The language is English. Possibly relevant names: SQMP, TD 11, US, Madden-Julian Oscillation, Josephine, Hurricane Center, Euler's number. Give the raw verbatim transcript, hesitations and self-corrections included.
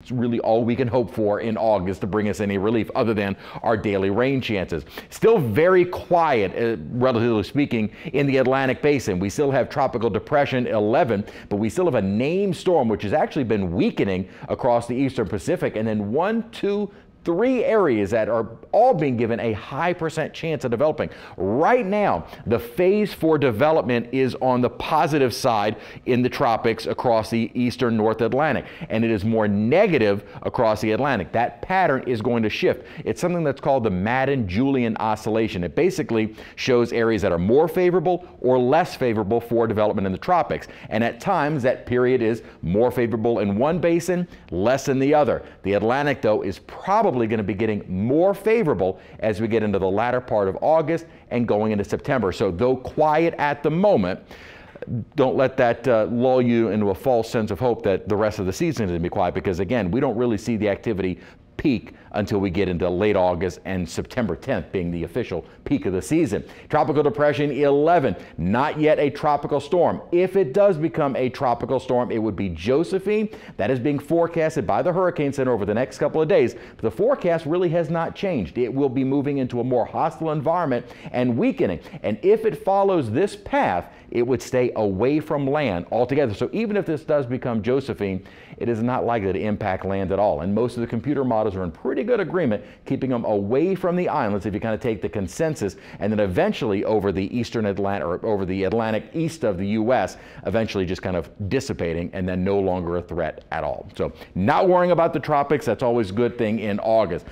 It's really all we can hope for in August to bring us any relief other than our daily rain chances. Still very quiet, uh, relatively speaking, in the Atlantic basin. We still have Tropical Depression eleven, but we still have a named storm which has actually been weakening across the eastern Pacific, and then one, two, three areas that are all being given a high percent chance of developing. Right now, the phase for development is on the positive side in the tropics across the eastern North Atlantic, and it is more negative across the Atlantic. That pattern is going to shift. It's something that's called the Madden-Julian Oscillation. It basically shows areas that are more favorable or less favorable for development in the tropics, and at times that period is more favorable in one basin, less in the other. The Atlantic, though, is probably Probably going to be getting more favorable as we get into the latter part of August and going into September. So though quiet at the moment, don't let that uh, lull you into a false sense of hope that the rest of the season is going to be quiet, because again, we don't really see the activity peak until we get into late August, and September tenth being the official peak of the season. Tropical Depression eleven, not yet a tropical storm. If it does become a tropical storm, it would be Josephine. That is being forecasted by the Hurricane Center over the next couple of days. But the forecast really has not changed. It will be moving into a more hostile environment and weakening. And if it follows this path, it would stay away from land altogether. So even if this does become Josephine, it is not likely to impact land at all. And most of the computer models are in pretty good agreement, keeping them away from the islands if you kind of take the consensus, and then eventually over the eastern Atlantic, or over the Atlantic east of the U S, eventually just kind of dissipating and then no longer a threat at all. So not worrying about the tropics. That's always a good thing in August.